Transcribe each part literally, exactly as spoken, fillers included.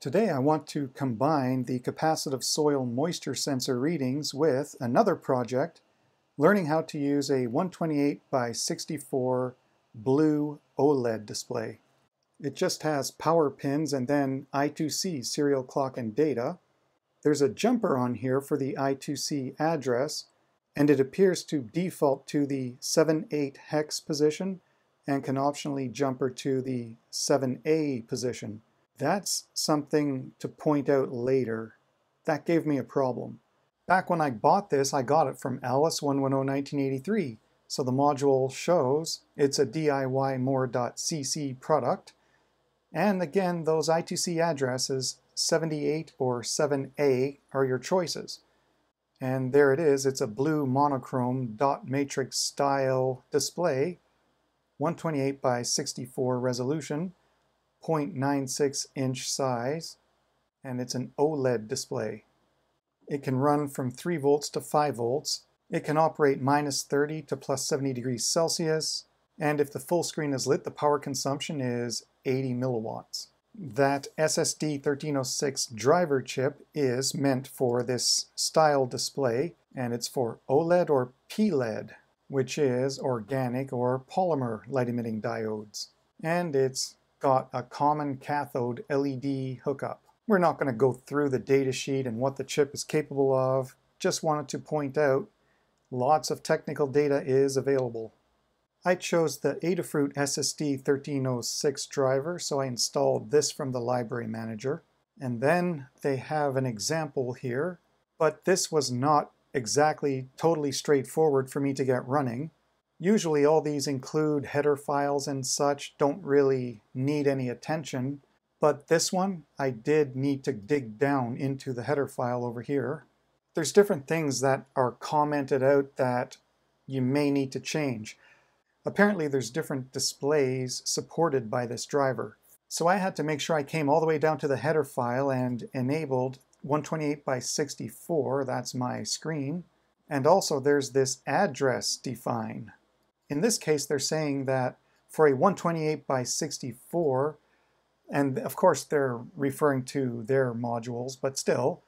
Today I want to combine the Capacitive Soil Moisture Sensor readings with another project, learning how to use a one twenty-eight by sixty-four blue OLED display. It just has power pins and then I two C serial clock and data. There's a jumper on here for the I two C address, and it appears to default to the seven eight hex position and can optionally jumper to the seven A position. That's something to point out later. That gave me a problem. Back when I bought this, I got it from Alice one one zero one nine eight three, so the module shows it's a D I Y more dot C C product. And again, those I two C addresses, seventy-eight or seven A, are your choices. And there it is, it's a blue monochrome dot matrix style display, one twenty-eight by sixty-four resolution, zero point nine six inch size, and it's an OLED display. It can run from three volts to five volts. It can operate minus thirty to plus seventy degrees Celsius, and if the full screen is lit, the power consumption is eighty milliwatts. That S S D thirteen oh six driver chip is meant for this style display, and it's for OLED or P L E D, which is organic or polymer light-emitting diodes. And it's got a common cathode L E D hookup. We're not going to go through the datasheet and what the chip is capable of. Just wanted to point out lots of technical data is available. I chose the Adafruit S S D thirteen oh six driver, so I installed this from the library manager. And then they have an example here, but this was not exactly totally straightforward for me to get running. Usually all these include header files and such, don't really need any attention, but this one I did need to dig down into the header file over here. There's different things that are commented out that you may need to change. Apparently there's different displays supported by this driver. So I had to make sure I came all the way down to the header file and enabled one twenty-eight by sixty-four, that's my screen, and also there's this address define. In this case, they're saying that for a one twenty-eight by sixty-four, and of course they're referring to their modules, but still,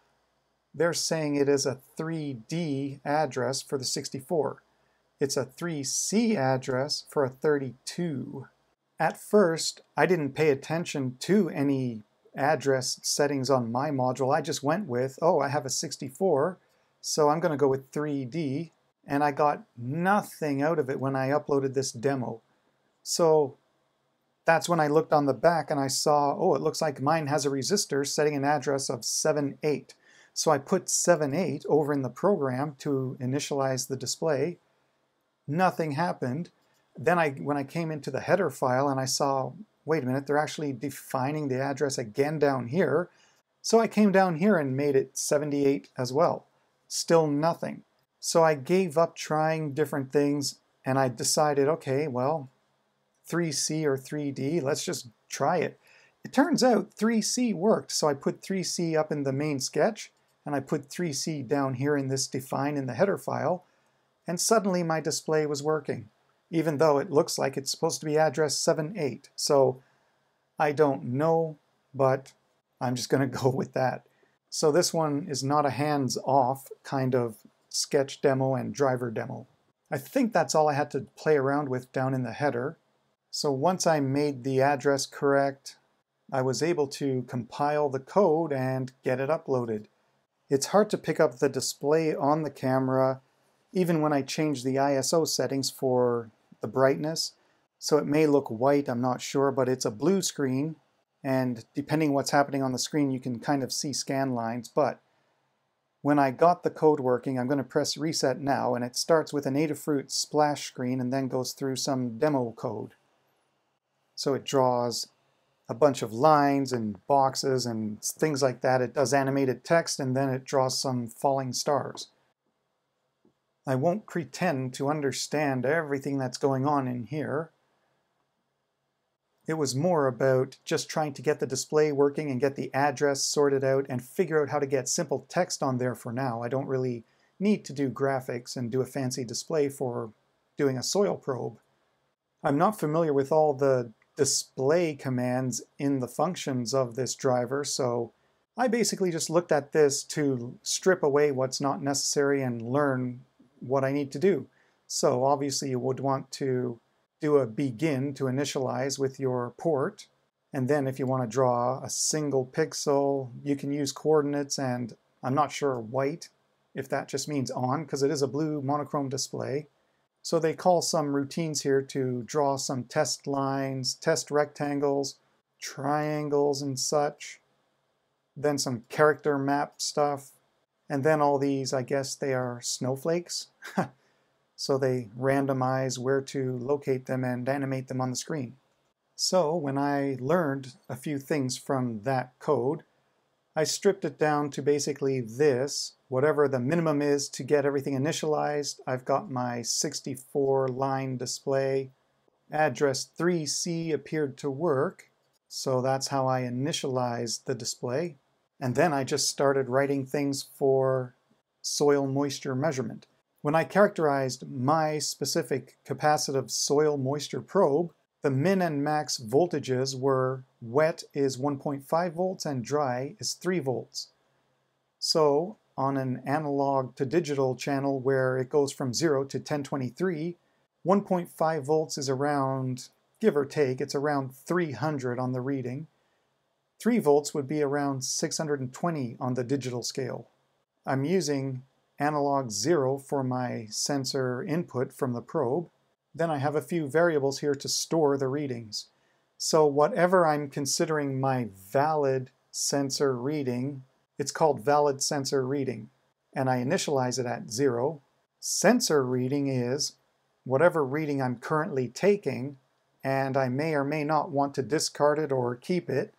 they're saying it is a three D address for the sixty-four. It's a three C address for a thirty-two. At first, I didn't pay attention to any address settings on my module. I just went with, oh, I have a sixty-four, so I'm going to go with three D. And I got nothing out of it when I uploaded this demo. So that's when I looked on the back and I saw, oh, it looks like mine has a resistor setting an address of seven eight. So I put seven eight over in the program to initialize the display. Nothing happened. Then I, when I came into the header file and I saw, wait a minute, they're actually defining the address again down here. So I came down here and made it seventy-eight as well. Still nothing. So I gave up trying different things and I decided, okay, well, three C or three D, let's just try it. It turns out three C worked, so I put three C up in the main sketch and I put three C down here in this define in the header file, and suddenly my display was working, even though it looks like it's supposed to be address seven eight. So I don't know, but I'm just going to go with that. So this one is not a hands-off kind of sketch demo and driver demo. I think that's all I had to play around with down in the header. So once I made the address correct, I was able to compile the code and get it uploaded. It's hard to pick up the display on the camera even when I change the I S O settings for the brightness. So it may look white, I'm not sure, but it's a blue screen, and depending what's happening on the screen you can kind of see scan lines. But when I got the code working, I'm going to press reset now, and it starts with an Adafruit splash screen and then goes through some demo code. So it draws a bunch of lines and boxes and things like that. It does animated text and then it draws some falling stars. I won't pretend to understand everything that's going on in here. It was more about just trying to get the display working and get the address sorted out and figure out how to get simple text on there for now. I don't really need to do graphics and do a fancy display for doing a soil probe. I'm not familiar with all the display commands in the functions of this driver, so I basically just looked at this to strip away what's not necessary and learn what I need to do. So obviously you would want to do a begin to initialize with your port, and then if you want to draw a single pixel, you can use coordinates, and I'm not sure white, if that just means on, because it is a blue monochrome display. So they call some routines here to draw some test lines, test rectangles, triangles and such, then some character map stuff, and then all these, I guess they are snowflakes. So they randomize where to locate them and animate them on the screen. So when I learned a few things from that code, I stripped it down to basically this, whatever the minimum is to get everything initialized. I've got my sixty-four line display. Address three C appeared to work, so that's how I initialized the display. And then I just started writing things for soil moisture measurement. When I characterized my specific capacitive soil moisture probe, the min and max voltages were wet is one point five volts and dry is three volts. So on an analog to digital channel where it goes from zero to ten twenty-three, one point five volts is around, give or take, it's around three hundred on the reading. three volts would be around six hundred twenty on the digital scale. I'm using analog zero for my sensor input from the probe. Then I have a few variables here to store the readings. So whatever I'm considering my valid sensor reading, it's called valid sensor reading, and I initialize it at zero. Sensor reading is whatever reading I'm currently taking, and I may or may not want to discard it or keep it.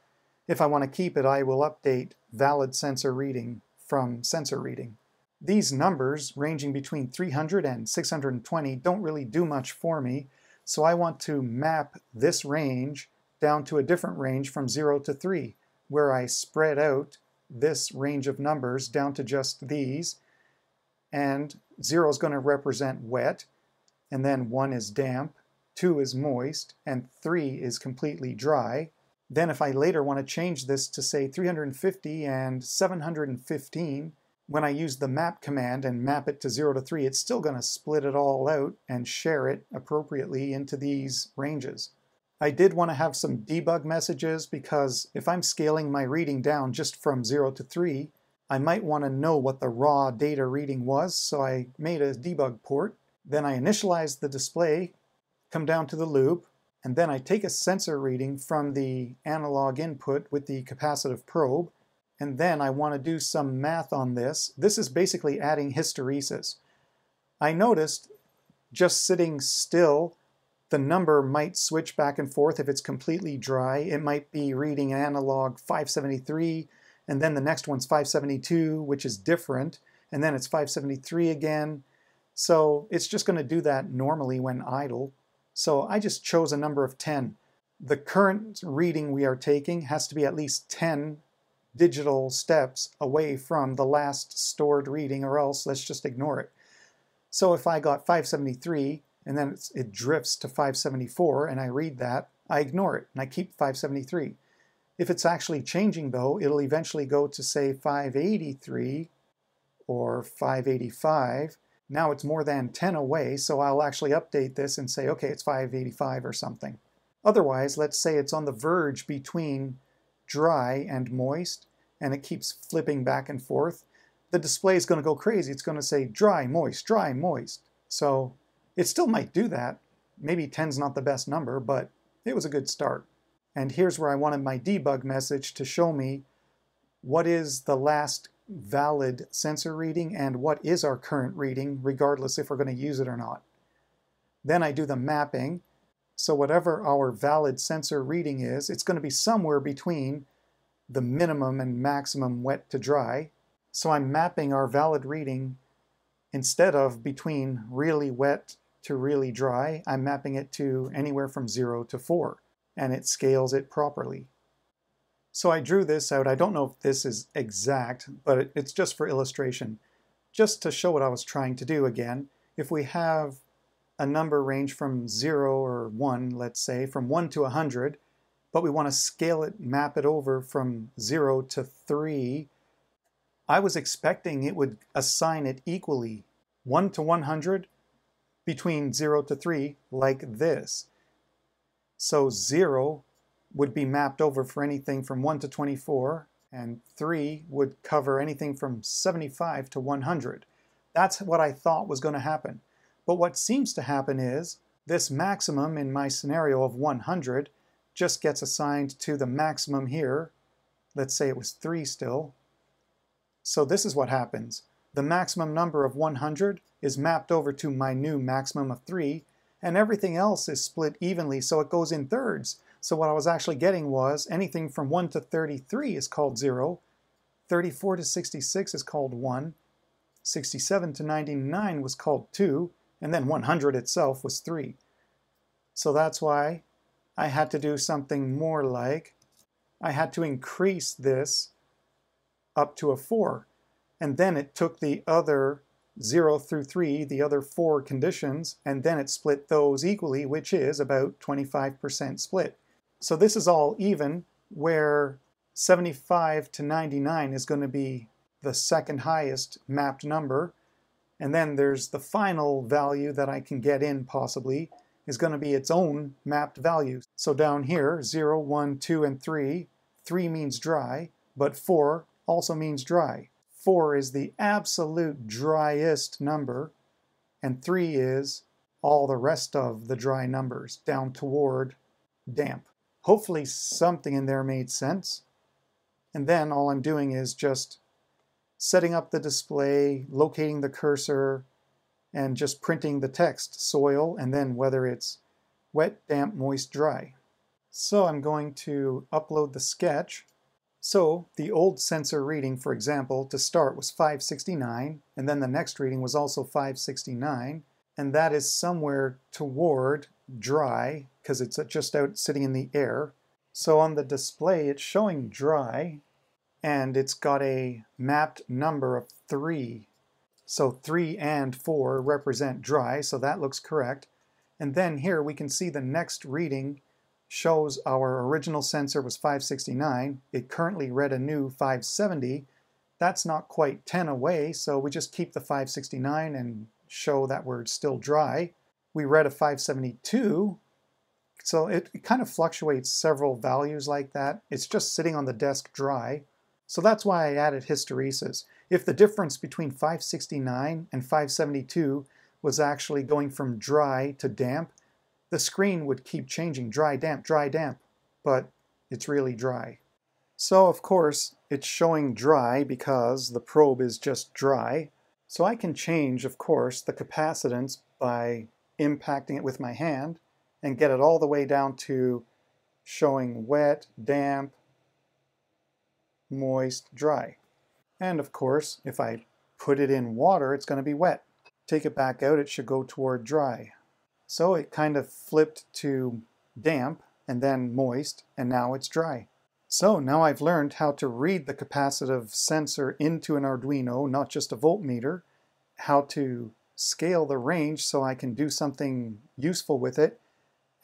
If I want to keep it, I will update valid sensor reading from sensor reading. These numbers, ranging between three hundred and six hundred twenty, don't really do much for me, so I want to map this range down to a different range from zero to three, where I spread out this range of numbers down to just these, and zero is going to represent wet, and then one is damp, two is moist, and three is completely dry. Then if I later want to change this to say three hundred fifty and seven hundred fifteen, when I use the map command and map it to zero to three, it's still going to split it all out and share it appropriately into these ranges. I did want to have some debug messages, because if I'm scaling my reading down just from zero to three, I might want to know what the raw data reading was, so I made a debug port. Then I initialize the display, come down to the loop, and then I take a sensor reading from the analog input with the capacitive probe. And then I want to do some math on this. This is basically adding hysteresis. I noticed just sitting still, the number might switch back and forth. If it's completely dry, it might be reading analog five seventy-three, and then the next one's five seventy-two, which is different, and then it's five seventy-three again. So it's just going to do that normally when idle. So I just chose a number of ten. The current reading we are taking has to be at least ten digital steps away from the last stored reading, or else let's just ignore it. So if I got five seventy-three and then it's, it drifts to five seventy-four and I read that, I ignore it and I keep five seventy-three. If it's actually changing though, it'll eventually go to say five eighty-three or five eighty-five. Now it's more than ten away, so I'll actually update this and say, okay, it's five eighty-five or something. Otherwise, let's say it's on the verge between dry and moist, and it keeps flipping back and forth, the display is going to go crazy. It's going to say dry, moist, dry, moist. So it still might do that. Maybe ten's not the best number, but it was a good start. And here's where I wanted my debug message to show me what is the last valid sensor reading and what is our current reading, regardless if we're going to use it or not. Then I do the mapping. So whatever our valid sensor reading is, it's going to be somewhere between the minimum and maximum wet to dry. So I'm mapping our valid reading, instead of between really wet to really dry, I'm mapping it to anywhere from zero to four, and it scales it properly. So I drew this out. I don't know if this is exact, but it's just for illustration, just to show what I was trying to do again. If we have a number range from zero or one, let's say, from one to one hundred, but we want to scale it, map it over from zero to three, I was expecting it would assign it equally, one to one hundred, between zero to three, like this. So zero would be mapped over for anything from one to twenty-four, and three would cover anything from seventy-five to one hundred. That's what I thought was going to happen. But what seems to happen is this maximum in my scenario of one hundred just gets assigned to the maximum here. Let's say it was three still. So this is what happens. The maximum number of one hundred is mapped over to my new maximum of three, and everything else is split evenly, so it goes in thirds. So what I was actually getting was anything from one to thirty-three is called zero, thirty-four to sixty-six is called one, sixty-seven to ninety-nine was called two, and then one hundred itself was three. So that's why I had to do something more like, I had to increase this up to a four, and then it took the other zero through three, the other four conditions, and then it split those equally, which is about twenty-five percent split. So this is all even, where seventy-five to ninety-nine is going to be the second highest mapped number, and then there's the final value that I can get in, possibly, is going to be its own mapped value. So down here, zero, one, two, and three, three means dry, but four also means dry. four is the absolute driest number, and three is all the rest of the dry numbers, down toward damp. Hopefully something in there made sense. And then all I'm doing is just setting up the display, locating the cursor, and just printing the text, soil, and then whether it's wet, damp, moist, dry. So I'm going to upload the sketch. So the old sensor reading, for example, to start was five sixty-nine, and then the next reading was also five sixty-nine, and that is somewhere toward dry, because it's just out sitting in the air. So on the display it's showing dry, and it's got a mapped number of three. So three and four represent dry, so that looks correct. And then here we can see the next reading shows our original sensor was five sixty-nine. It currently read a new five seventy. That's not quite ten away, so we just keep the five sixty-nine and show that we're still dry. We read a five seventy-two, so it, it kind of fluctuates several values like that. It's just sitting on the desk dry. So that's why I added hysteresis. If the difference between five sixty-nine and five seventy-two was actually going from dry to damp, the screen would keep changing, dry, damp, dry, damp, but it's really dry. So of course it's showing dry because the probe is just dry. So I can change, of course, the capacitance by impacting it with my hand and get it all the way down to showing wet, damp, moist, dry. And of course, if I put it in water, it's going to be wet. Take it back out, it should go toward dry. So it kind of flipped to damp and then moist, and now it's dry. So now I've learned how to read the capacitive sensor into an Arduino, not just a voltmeter, how to scale the range so I can do something useful with it,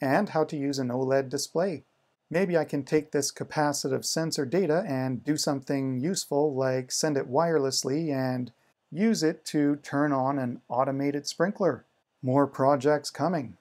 and how to use an OLED display. Maybe I can take this capacitive sensor data and do something useful, like send it wirelessly and use it to turn on an automated sprinkler. More projects coming.